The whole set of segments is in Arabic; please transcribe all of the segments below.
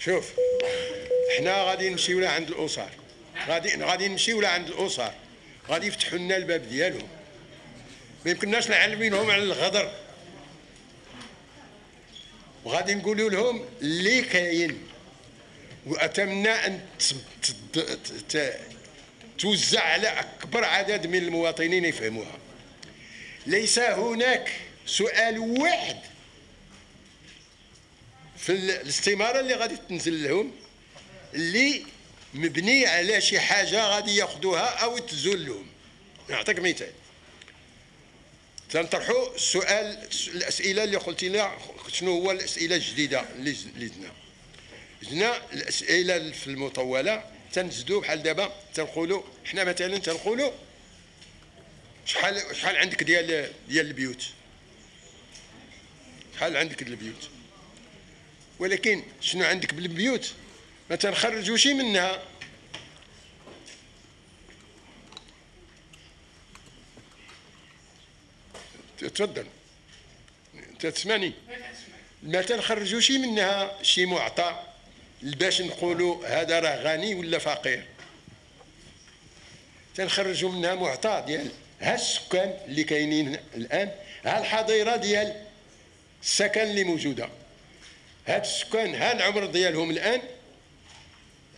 شوف احنا غادي نمشيو لعند الاسر، غادي نمشيو لعند الاسر، غادي يفتحوا لنا الباب ديالهم، ما يمكنناش نعلمينهم على الغدر، وغادي نقولوا لهم اللي كاين، واتمنى ان توزع على اكبر عدد من المواطنين يفهموها. ليس هناك سؤال واحد في الاستمارة اللي غادي تنزل لهم اللي مبني على شي حاجة غادي ياخذوها أو تزول لهم. نعطيك مثال، تنطرحوا السؤال، الأسئلة اللي قلتي لنا شنو هو الأسئلة الجديدة اللي زدنا الأسئلة في المطولة تنزدو بحال دابا تنقولوا حنا مثلا تنقولوا شحال عندك ديال البيوت، شحال عندك البيوت، ولكن شنو عندك بالبيوت ما تنخرجوا شي منها. تفضل انت تسمعني، ما تنخرجوا شي منها، شي معطى باش نقولوا هذا راه غني ولا فقير، تنخرجوا منها معطى ديال ها السكان اللي كاينين الان، ها الحظيره ديال السكن اللي موجوده، هاد السكان ها العمر ديالهم الان،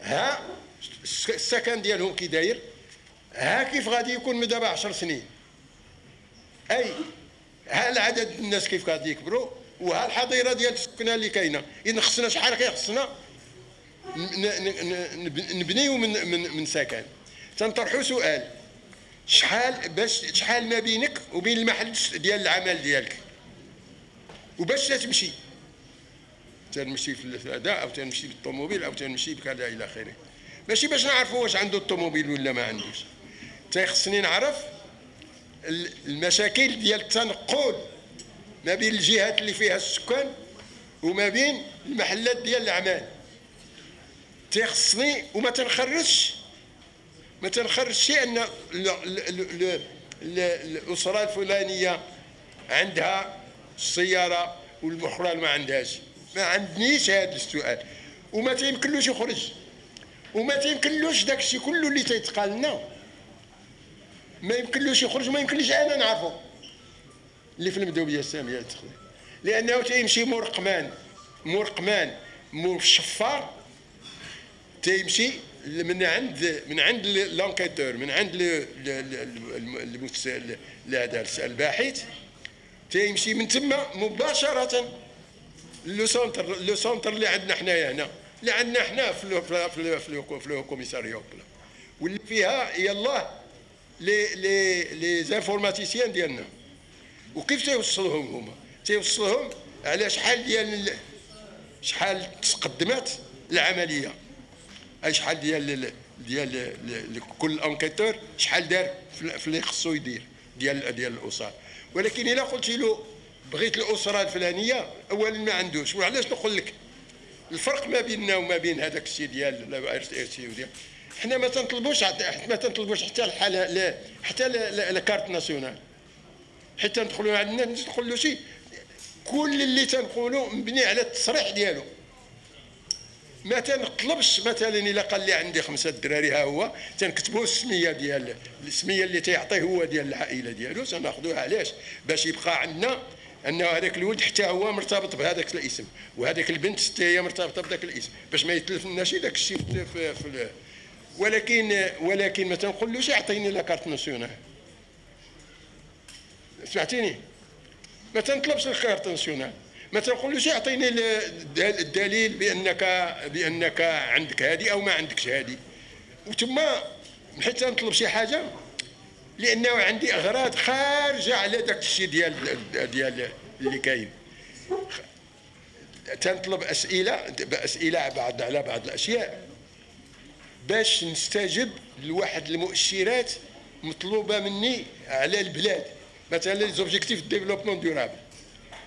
ها السكن ديالهم كي داير، ها كيف غادي يكون من دابا 10 سنين، اي ها العدد الناس كيف غادي يكبروا، وها الحظيره ديال السكنه اللي كاينه. اذا خصنا شحال كيخصنا نبنيو من سكن. تنطرحوا سؤال، شحال ما بينك وبين المحل ديال العمل ديالك، وباش تمشي تنمشي في هذا او تنمشي بالطوموبيل او تنمشي بكذا الى اخره، ماشي باش نعرفوا واش عنده الطوموبيل ولا ما عندوش، تيخصني نعرف المشاكل ديال التنقل ما بين الجهات اللي فيها السكان وما بين المحلات ديال الاعمال، تيخصني وما تنخرجش شيء ان الاسره الفلانيه عندها السياره والمخرى ما عندهاش. ما عندنيش هذا السؤال، وما تيمكنلوش يخرج، وما تيمكنلوش داك الشيء كله اللي تيتقال لنا ما يمكنلوش يخرج، وما يمكنليش انا نعرفه اللي في المدوبيه الساميه التخليل، لانه تيمشي مور الشفار، تيمشي من عند لونكيتور، من عند الباحث، تيمشي من تما مباشره لو سونتر اللي عندنا حنايا هنا، اللي عندنا حنا في الكوميساريو واللي فيها يلاه لي زانفورماتيسيان ديالنا. وكيف تيوصلهم هما؟ تيوصلهم على شحال تقدمات العمليه، اي شحال ديال كل انكيتور شحال دار في اللي خصو يدير ديال الاسر. ولكن الا قلتي له بغيت الاسره الفلانيه، اولا ما عندوش، وعلاش نقول لك الفرق ما بيننا وما بين هذاك الشيء ديال RTC وديال حنا ما تنطلبوش حتى الحال، لا حتى لا كارت ناسيونال، حيت تندخلوا عندنا تنقولوا شي، كل اللي تنقولوا مبني على التصريح ديالو. ما تنطلبش مثلا الا قال لي عندي 5 دراري ها هو تنكتبوا السميه اللي تيعطيه هو ديال العائله ديالو، تناخذوها علاش؟ باش يبقى عندنا أنه هذاك الولد حتى هو مرتبط بهذاك الاسم، وهذاك البنت حتى هي مرتبطة بذاك الاسم، باش ما يتلفناش داك الشيء في ولكن ما تنقولوش أعطيني لاكارت ناسيونال. سمعتيني؟ ما تنطلبش الكارت ناسيونال، ما تنقولوش أعطيني الدليل بأنك عندك هذه أو ما عندكش هذه. وتما حيت نطلب شي حاجة لانه عندي اغراض خارجه على داك الشيء ديال اللي كاين. تنطلب اسئله على بعض الاشياء باش نستجب لواحد المؤشرات مطلوبه مني على البلاد، مثلا زوبجيكتيف ديفلوبمون دورابل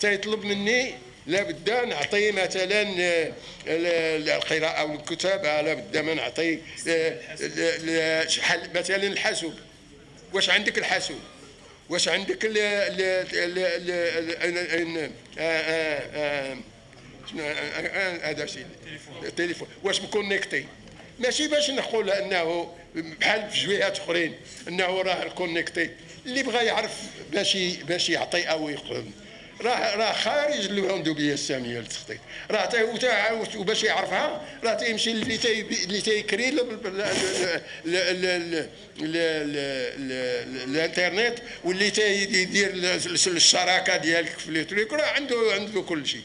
تيطلب مني لابد نعطي مثلا القراءه والكتابه، لابد ما نعطي مثلا الحاسوب، واش عندك الحاسوب؟ واش عندك ال هذا الشيء التليفون واش مكونيكتي، ماشي باش نقولها انه بحال في جهات اخرين انه راه الكونيكتي. اللي بغى يعرف باش يعطي او يقوم راه خارج الهندوبيه الساميه للتخطيط، راه حتى باش يعرفها راه تيمشي اللي تيكري الانترنت واللي تيدير الشراكه ديالك في التريك، راه عنده كل شيء.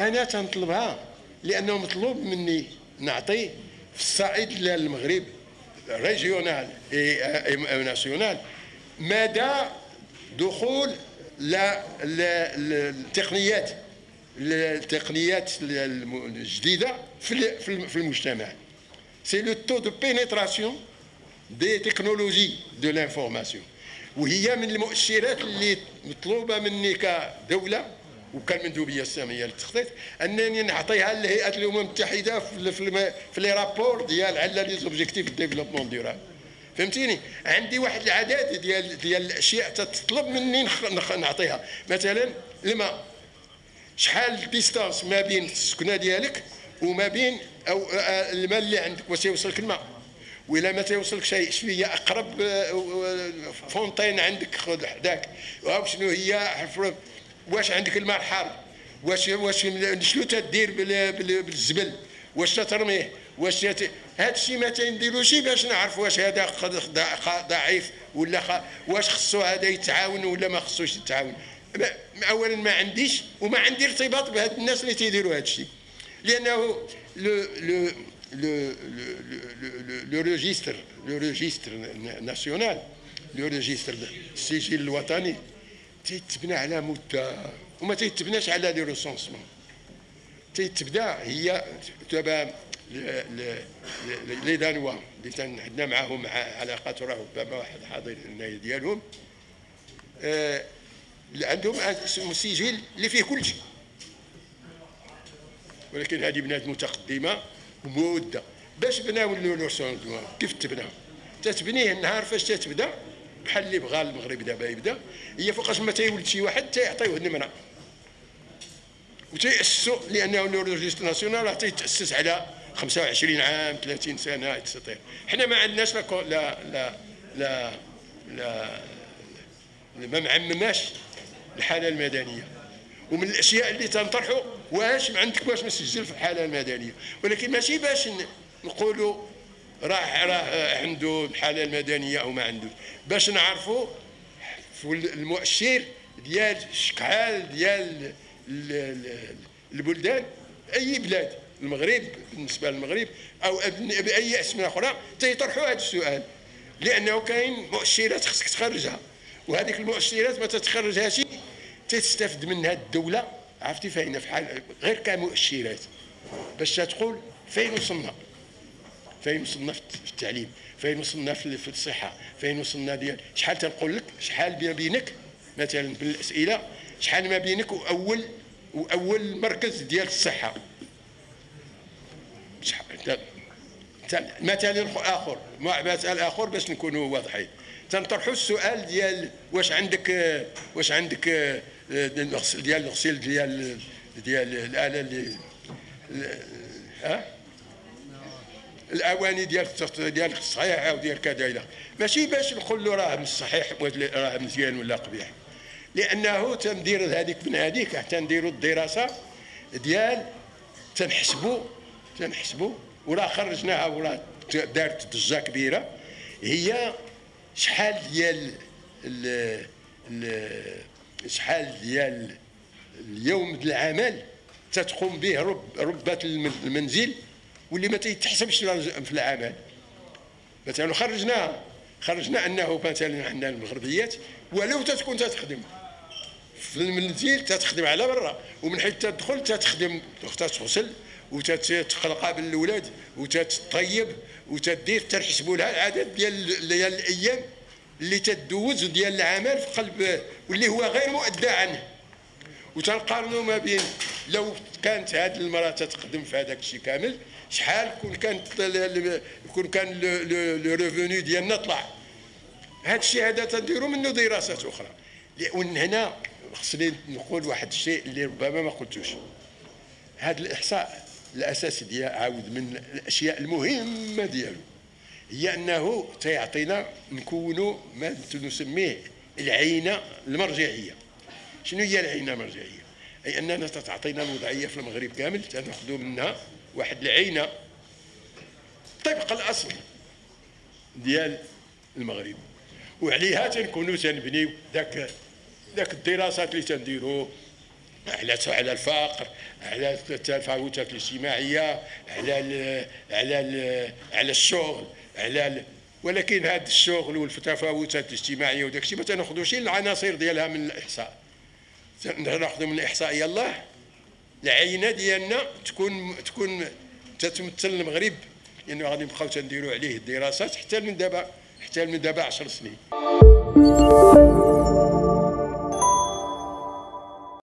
انا تنطلبها لانه مطلوب مني نعطي في الصعيد للمغرب ريجيونال اي ناسيونال مدى دخول التقنيات الجديده في المجتمع. سي لو تو دو بينيتراسيون دي تكنولوجي دو لانفورماسيون، وهي من المؤشرات اللي مطلوبه مني كدوله وكالمندوبيه الساميه للتخطيط انني نعطيها لهيئه الامم المتحده في لي رابور ديال على لي زوبجيكتيف ديفلوبمون ديورابل. فهمتيني؟ عندي واحد العدد ديال الاشياء تطلب مني نعطيها، مثلا الماء، شحال الديستانس ما بين السكنه ديالك وما بين او الماء اللي عندك، واش يوصلك الماء؟ وإلا ما تيوصلك شيء شنو هي اقرب فونتين عندك خذ حداك، شنو هي واش عندك الماء الحار، واش شنو تدير بالزبل، واش ترميه، واش هاد الشيء ما تنديروش باش نعرف واش هذا ضعيف ولا واش خصو هذا يتعاون ولا ما خصوش يتعاون. اولا ما عنديش وما عندي ارتباط بهاد الناس اللي تيديروا هاد الشيء، لانه لو ريجستر ناسيونال، لو ريجستر السجل الوطني تيتبنى على مده وما تيتبناش على لي ريسونسمون، تيتبدا هي تبع لي دانوا اللي تنحدنا معاهم مع علاقات، راه بما واحد حاضر هنايا ديالهم عندهم سجل اللي فيه كل شيء، ولكن هذه بنات متقدمه وموده باش بناو لورسون كيف تبناو تتبنيه النهار فاش تتبدا بحال اللي بغى المغرب دابا يبدا، هي فوقاش ما تيولد شي واحد تيعطيوه النمره وتيأسسوا، لانه لو ريجستر ناسيونال راه تيتأسس على 25 عام 30 سنه اكسترا. حنا ما عندناش لا لا لا لا ما معممناش الحاله المدنيه، ومن الاشياء اللي تنطرحوا واش عندك واش مسجل في الحاله المدنيه، ولكن ماشي باش نقولوا راه عنده الحاله المدنيه او ما عندوش، باش نعرفوا في المؤشر ديال شحال ديال البلدان، اي بلاد المغرب بالنسبه للمغرب او باي اسم اخرى تيطرحوا هذا السؤال، لانه كاين مؤشرات خصك تخرجها، وهذيك المؤشرات ما تتخرجهاش تستفد منها الدوله، عرفتي فاينه في حال غير كمؤشرات باش تقول فين وصلنا، فين وصلنا في التعليم، فين وصلنا في الصحه، فين وصلنا ديال شحال تنقول لك شحال ما بينك مثلا بالاسئله شحال ما بينك واول مركز ديال الصحه مثال اخر مثال اخر باش نكونوا واضحين. تنطرحوا السؤال ديال واش عندك ديال الغسيل ديال الاله اللي الاواني ديال الصحيحه وديال كذا الى، ماشي باش نقول له راه صحيح راه مزيان ولا قبيح، لانه تندير هذيك من هذيك حتى نديروا الدراسه ديال تنحسبوا وراه خرجناها وراه دارت ضجه كبيره، هي شحال ديال شحال ديال اليوم العمل تتقوم به ربة المنزل واللي ما تيتحسبش في العمل. مثلا خرجنا انه مثلا عندنا المغربيات ولو تتكون تتخدم في المنزل تتخدم على برا، ومن حيث تدخل تتخدم تغسل وتتقلقى بالولاد وتتطيب وتدير، تنحسبوا لها العدد ديال الايام اللي تدوز ديال العمل في قلب واللي هو غير مؤدى عنه، وتنقارنوا ما بين لو كانت هذه المراه تتقدم في هذاك الشيء كامل شحال كون كان لو ريفوني ديالنا طلع، هذا الشيء هذا تديروا منه دراسات اخرى. ومن هنا خصني نقول واحد الشيء اللي ربما ما قلتوش. هذا الاحصاء الاساسي ديال عاود من الاشياء المهمه ديالو هي انه تيعطينا نكونوا ما نسميه العينه المرجعيه. شنو هي العينه المرجعيه؟ اي اننا تعطينا الوضعيه في المغرب كامل تناخذوا منها واحد العينه طبق الاصل ديال المغرب، وعليها تنكونوا تنبنيو داك الدراسات اللي تنديروه على الفقر، على التفاوتات الاجتماعيه، على الشغل، ولكن هذا الشغل والتفاوتات الاجتماعيه وداك الشيء ما تناخذوش العناصر ديالها من الاحصاء. ناخذوا من الاحصاء يلاه العينه ديالنا تكون تتمثل المغرب، لانه غادي نبقاو تنديروا عليه الدراسات حتى من دابا 10 سنين.